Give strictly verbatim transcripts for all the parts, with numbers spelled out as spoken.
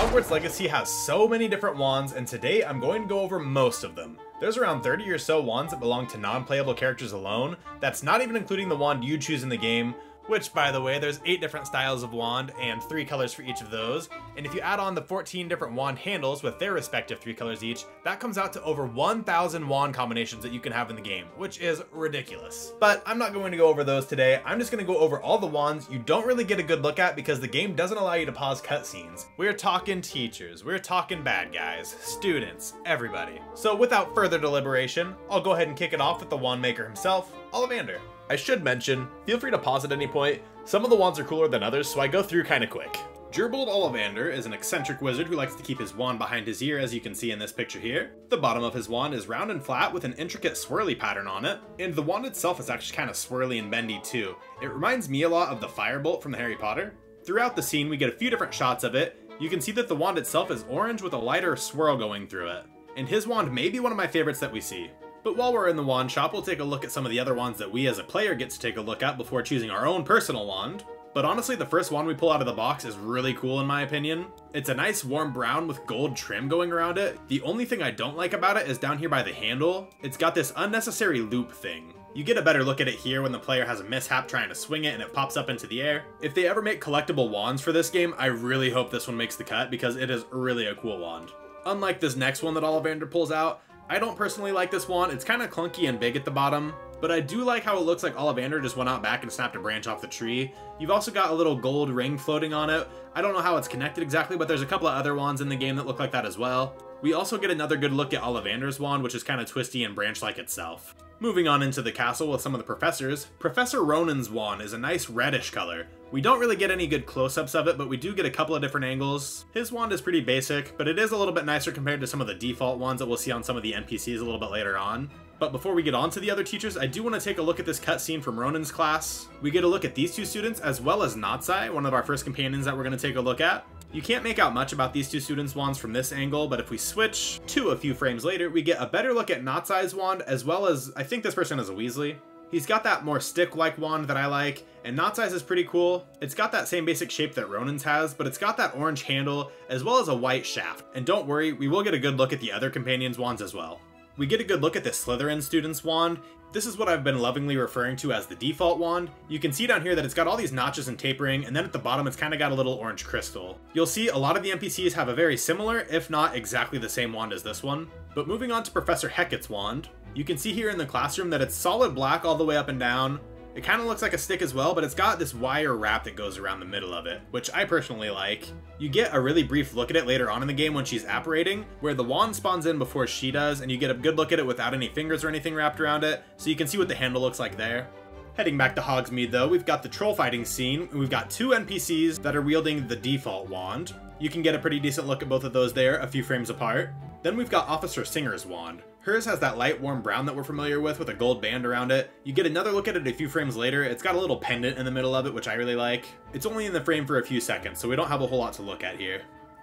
Hogwarts Legacy has so many different wands, and today I'm going to go over most of them. There's around thirty or so wands that belong to non-playable characters alone, that's not even including the wand you choose in the game, which by the way, there's eight different styles of wand and three colors for each of those, and if you add on the fourteen different wand handles with their respective three colors each, that comes out to over one thousand wand combinations that you can have in the game, which is ridiculous. But I'm not going to go over those today, I'm just going to go over all the wands you don't really get a good look at because the game doesn't allow you to pause cutscenes. We're talking teachers, we're talking bad guys, students, everybody. So without further deliberation, I'll go ahead and kick it off with the wand maker himself, Ollivander. I should mention, feel free to pause at any point, some of the wands are cooler than others, so I go through kinda quick. Gerbold Ollivander is an eccentric wizard who likes to keep his wand behind his ear, as you can see in this picture here. The bottom of his wand is round and flat with an intricate swirly pattern on it, and the wand itself is actually kinda swirly and bendy too. It reminds me a lot of the Firebolt from the Harry Potter. Throughout the scene, we get a few different shots of it. You can see that the wand itself is orange with a lighter swirl going through it. And his wand may be one of my favorites that we see. But while we're in the wand shop, we'll take a look at some of the other wands that we as a player get to take a look at before choosing our own personal wand. But honestly, the first wand we pull out of the box is really cool in my opinion. It's a nice warm brown with gold trim going around it. The only thing I don't like about it is down here by the handle. It's got this unnecessary loop thing. You get a better look at it here when the player has a mishap trying to swing it and it pops up into the air. If they ever make collectible wands for this game, I really hope this one makes the cut because it is really a cool wand. Unlike this next one that Ollivander pulls out, I don't personally like this wand. It's kind of clunky and big at the bottom, but I do like how it looks like Ollivander just went out back and snapped a branch off the tree. You've also got a little gold ring floating on it. I don't know how it's connected exactly, but there's a couple of other wands in the game that look like that as well. We also get another good look at Ollivander's wand, which is kind of twisty and branch-like itself. Moving on into the castle with some of the professors, Professor Ronan's wand is a nice reddish color. We don't really get any good close-ups of it, but we do get a couple of different angles. His wand is pretty basic, but it is a little bit nicer compared to some of the default wands that we'll see on some of the N P Cs a little bit later on. But before we get on to the other teachers, I do want to take a look at this cutscene from Ronan's class. We get a look at these two students, as well as Natsai, one of our first companions that we're going to take a look at. You can't make out much about these two students' wands from this angle, but if we switch to a few frames later, we get a better look at Natsai's wand, as well as, I think this person is a Weasley. He's got that more stick-like wand that I like, and Natsai's is pretty cool. It's got that same basic shape that Ronan's has, but it's got that orange handle, as well as a white shaft. And don't worry, we will get a good look at the other companions' wands as well. We get a good look at this Slytherin student's wand. This is what I've been lovingly referring to as the default wand. You can see down here that it's got all these notches and tapering, and then at the bottom it's kind of got a little orange crystal. You'll see a lot of the N P Cs have a very similar, if not exactly the same wand as this one. But moving on to Professor Hecate's wand, you can see here in the classroom that it's solid black all the way up and down. It kind of looks like a stick as well, but it's got this wire wrap that goes around the middle of it, which I personally like. You get a really brief look at it later on in the game when she's apparating, where the wand spawns in before she does, and you get a good look at it without any fingers or anything wrapped around it, so you can see what the handle looks like there. Heading back to Hogsmeade though, we've got the troll fighting scene, and we've got two N P Cs that are wielding the default wand. You can get a pretty decent look at both of those there, a few frames apart. Then we've got Officer Singer's wand. Hers has that light warm brown that we're familiar with, with a gold band around it. You get another look at it a few frames later. It's got a little pendant in the middle of it, which I really like. It's only in the frame for a few seconds, so we don't have a whole lot to look at here.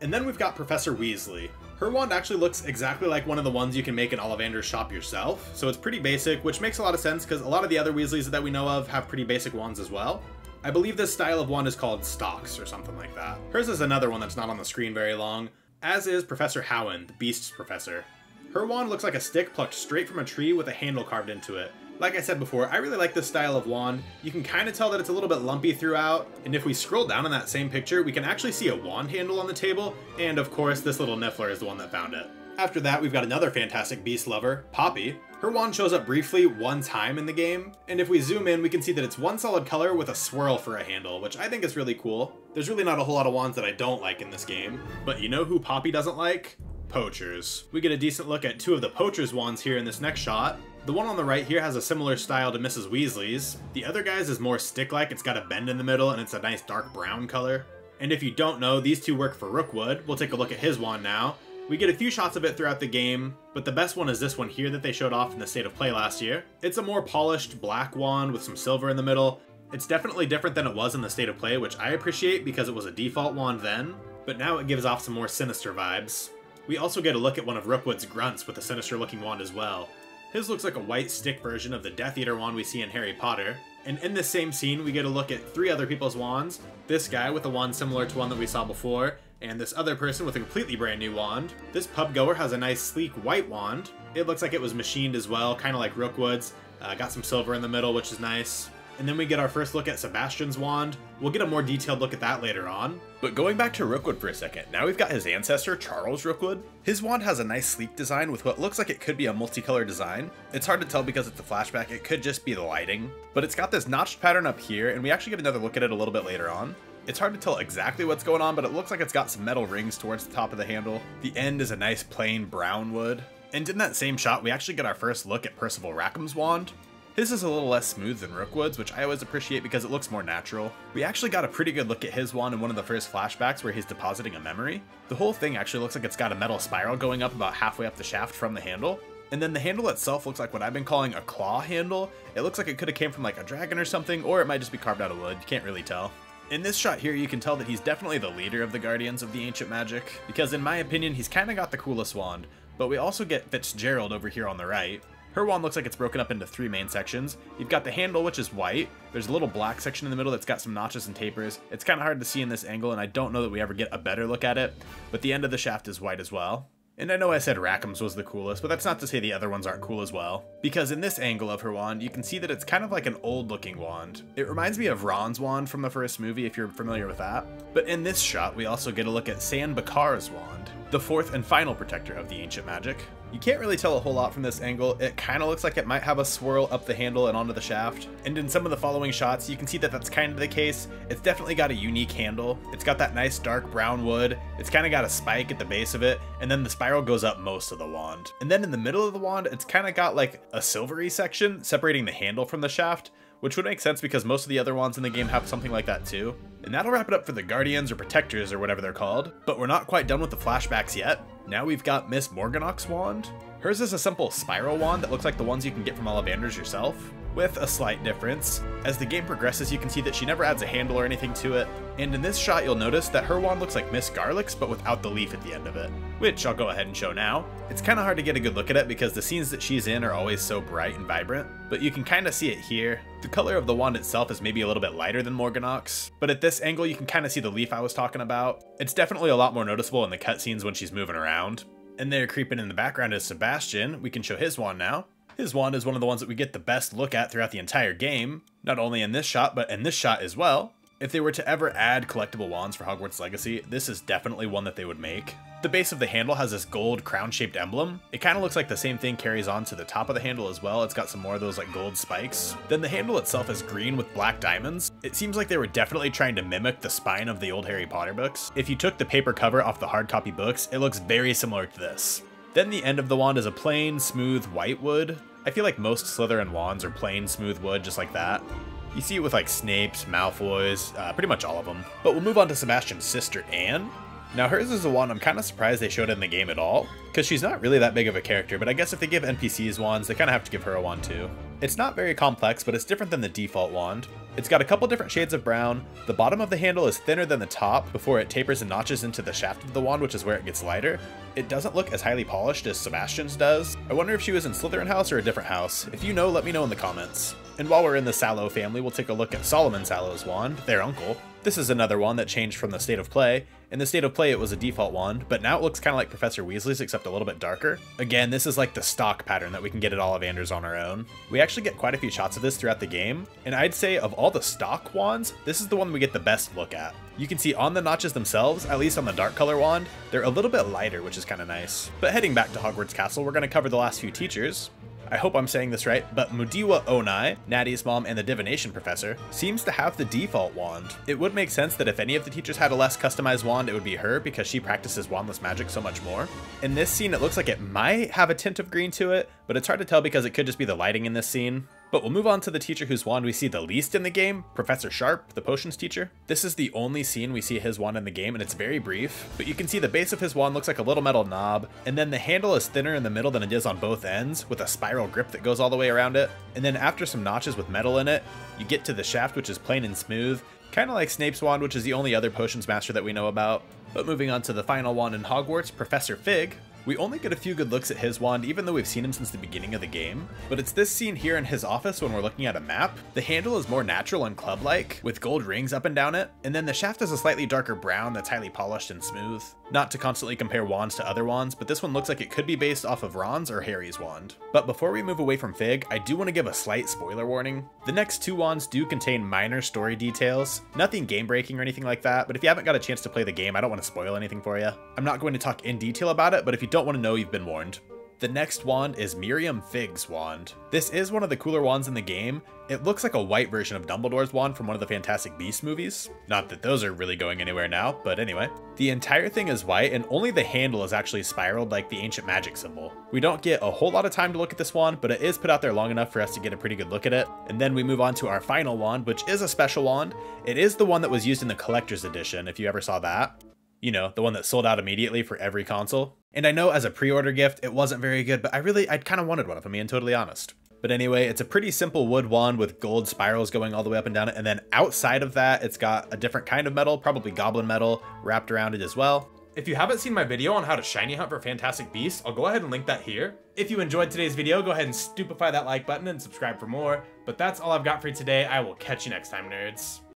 And then we've got Professor Weasley. Her wand actually looks exactly like one of the ones you can make in Ollivander's shop yourself, so it's pretty basic, which makes a lot of sense because a lot of the other Weasleys that we know of have pretty basic wands as well. I believe this style of wand is called stocks or something like that. Hers is another one that's not on the screen very long, as is Professor Howen, the Beasts Professor. Her wand looks like a stick plucked straight from a tree with a handle carved into it. Like I said before, I really like this style of wand. You can kind of tell that it's a little bit lumpy throughout, and if we scroll down in that same picture, we can actually see a wand handle on the table, and of course, this little Niffler is the one that found it. After that, we've got another Fantastic Beast lover, Poppy. Her wand shows up briefly one time in the game, and if we zoom in, we can see that it's one solid color with a swirl for a handle, which I think is really cool. There's really not a whole lot of wands that I don't like in this game, but you know who Poppy doesn't like? Poachers. We get a decent look at two of the Poachers' wands here in this next shot. The one on the right here has a similar style to Missus Weasley's. The other guy's is more stick-like, it's got a bend in the middle, and it's a nice dark brown color. And if you don't know, these two work for Rookwood. We'll take a look at his wand now. We get a few shots of it throughout the game, but the best one is this one here that they showed off in the State of Play last year. It's a more polished black wand with some silver in the middle. It's definitely different than it was in the State of Play, which I appreciate because it was a default wand then, but now it gives off some more sinister vibes. We also get a look at one of Rookwood's grunts with a sinister looking wand as well. His looks like a white stick version of the Death Eater wand we see in Harry Potter. And in this same scene, we get a look at three other people's wands. This guy with a wand similar to one that we saw before, and this other person with a completely brand new wand. This pub goer has a nice sleek white wand. It looks like it was machined as well, kind of like Rookwood's. Uh, got some silver in the middle, which is nice. And then we get our first look at Sebastian's wand. We'll get a more detailed look at that later on. But going back to Rookwood for a second, now we've got his ancestor, Charles Rookwood. His wand has a nice sleek design with what looks like it could be a multicolored design. It's hard to tell because it's a flashback, it could just be the lighting. But it's got this notched pattern up here, and we actually get another look at it a little bit later on. It's hard to tell exactly what's going on, but it looks like it's got some metal rings towards the top of the handle. The end is a nice plain brown wood. And in that same shot, we actually get our first look at Percival Rackham's wand. His is a little less smooth than Rookwood's, which I always appreciate because it looks more natural. We actually got a pretty good look at his wand in one of the first flashbacks where he's depositing a memory. The whole thing actually looks like it's got a metal spiral going up about halfway up the shaft from the handle. And then the handle itself looks like what I've been calling a claw handle. It looks like it could have came from like a dragon or something, or it might just be carved out of wood, you can't really tell. In this shot here, you can tell that he's definitely the leader of the Guardians of the Ancient Magic, because in my opinion, he's kinda got the coolest wand. But we also get Fitzgerald over here on the right. Her wand looks like it's broken up into three main sections. You've got the handle, which is white. There's a little black section in the middle that's got some notches and tapers. It's kind of hard to see in this angle, and I don't know that we ever get a better look at it, but the end of the shaft is white as well. And I know I said Rackham's was the coolest, but that's not to say the other ones aren't cool as well. Because in this angle of her wand, you can see that it's kind of like an old-looking wand. It reminds me of Ron's wand from the first movie, if you're familiar with that. But in this shot, we also get a look at San Bakar's wand, the fourth and final protector of the ancient magic. You can't really tell a whole lot from this angle. It kind of looks like it might have a swirl up the handle and onto the shaft. And in some of the following shots, you can see that that's kind of the case. It's definitely got a unique handle. It's got that nice dark brown wood. It's kind of got a spike at the base of it. And then the spiral goes up most of the wand. And then in the middle of the wand, it's kind of got like a silvery section separating the handle from the shaft, which would make sense because most of the other wands in the game have something like that too. And that'll wrap it up for the Guardians or Protectors or whatever they're called. But we're not quite done with the flashbacks yet. Now we've got Miss Morganox's wand. Hers is a simple spiral wand that looks like the ones you can get from Ollivander's yourself, with a slight difference. As the game progresses, you can see that she never adds a handle or anything to it. And in this shot, you'll notice that her wand looks like Miss Garlic's, but without the leaf at the end of it, which I'll go ahead and show now. It's kind of hard to get a good look at it because the scenes that she's in are always so bright and vibrant, but you can kind of see it here. The color of the wand itself is maybe a little bit lighter than Morganox, but at this angle, you can kind of see the leaf I was talking about. It's definitely a lot more noticeable in the cutscenes when she's moving around. And there creeping in the background is Sebastian. We can show his wand now. His wand is one of the ones that we get the best look at throughout the entire game, not only in this shot, but in this shot as well. If they were to ever add collectible wands for Hogwarts Legacy, this is definitely one that they would make. The base of the handle has this gold crown-shaped emblem. It kind of looks like the same thing carries on to the top of the handle as well. It's got some more of those like gold spikes. Then the handle itself is green with black diamonds. It seems like they were definitely trying to mimic the spine of the old Harry Potter books. If you took the paper cover off the hard copy books, it looks very similar to this. Then the end of the wand is a plain, smooth white wood. I feel like most Slytherin wands are plain, smooth wood just like that. You see it with like Snape's, Malfoy's, uh, pretty much all of them. But we'll move on to Sebastian's sister, Anne. Now hers is a wand I'm kind of surprised they showed in the game at all, because she's not really that big of a character, but I guess if they give N P Cs wands, they kind of have to give her a wand too. It's not very complex, but it's different than the default wand. It's got a couple different shades of brown. The bottom of the handle is thinner than the top before it tapers and notches into the shaft of the wand, which is where it gets lighter. It doesn't look as highly polished as Sebastian's does. I wonder if she was in Slytherin house or a different house. If you know, let me know in the comments. And while we're in the Sallow family, we'll take a look at Solomon Sallow's wand, their uncle. This is another wand that changed from the State of Play. In the State of Play, it was a default wand, but now it looks kind of like Professor Weasley's, except a little bit darker. Again, this is like the stock pattern that we can get at Ollivander's on our own. We actually get quite a few shots of this throughout the game, and I'd say of all the stock wands, this is the one we get the best look at. You can see on the notches themselves, at least on the dark color wand, they're a little bit lighter, which is kind of nice. But heading back to Hogwarts Castle, we're going to cover the last few teachers. I hope I'm saying this right, but Mudiwa Onai, Natty's mom and the divination professor, seems to have the default wand. It would make sense that if any of the teachers had a less customized wand, it would be her because she practices wandless magic so much more. In this scene, it looks like it might have a tint of green to it, but it's hard to tell because it could just be the lighting in this scene. But we'll move on to the teacher whose wand we see the least in the game, Professor Sharp, the potions teacher. This is the only scene we see his wand in the game, and it's very brief. But you can see the base of his wand looks like a little metal knob, and then the handle is thinner in the middle than it is on both ends, with a spiral grip that goes all the way around it. And then after some notches with metal in it, you get to the shaft, which is plain and smooth, kind of like Snape's wand, which is the only other potions master that we know about. But moving on to the final wand in Hogwarts, Professor Fig. We only get a few good looks at his wand, even though we've seen him since the beginning of the game, but it's this scene here in his office when we're looking at a map. The handle is more natural and club-like, with gold rings up and down it, and then the shaft is a slightly darker brown that's highly polished and smooth. Not to constantly compare wands to other wands, but this one looks like it could be based off of Ron's or Harry's wand. But before we move away from Fig, I do want to give a slight spoiler warning. The next two wands do contain minor story details, nothing game-breaking or anything like that, but if you haven't got a chance to play the game, I don't want to spoil anything for you. I'm not going to talk in detail about it, but if you don't want to know, you've been warned. The next wand is Miriam Fig's wand. This is one of the cooler wands in the game. It looks like a white version of Dumbledore's wand from one of the Fantastic Beasts movies. Not that those are really going anywhere now, but anyway. The entire thing is white, and only the handle is actually spiraled like the Ancient Magic symbol. We don't get a whole lot of time to look at this wand, but it is put out there long enough for us to get a pretty good look at it. And then we move on to our final wand, which is a special wand. It is the one that was used in the Collector's Edition, if you ever saw that. You know, the one that sold out immediately for every console. And I know as a pre-order gift, it wasn't very good, but I really, I kind of wanted one, if I'm being totally honest. But anyway, it's a pretty simple wood wand with gold spirals going all the way up and down it. And then outside of that, it's got a different kind of metal, probably goblin metal, wrapped around it as well. If you haven't seen my video on how to shiny hunt for Fantastic Beasts, I'll go ahead and link that here. If you enjoyed today's video, go ahead and stupefy that like button and subscribe for more. But that's all I've got for you today. I will catch you next time, nerds.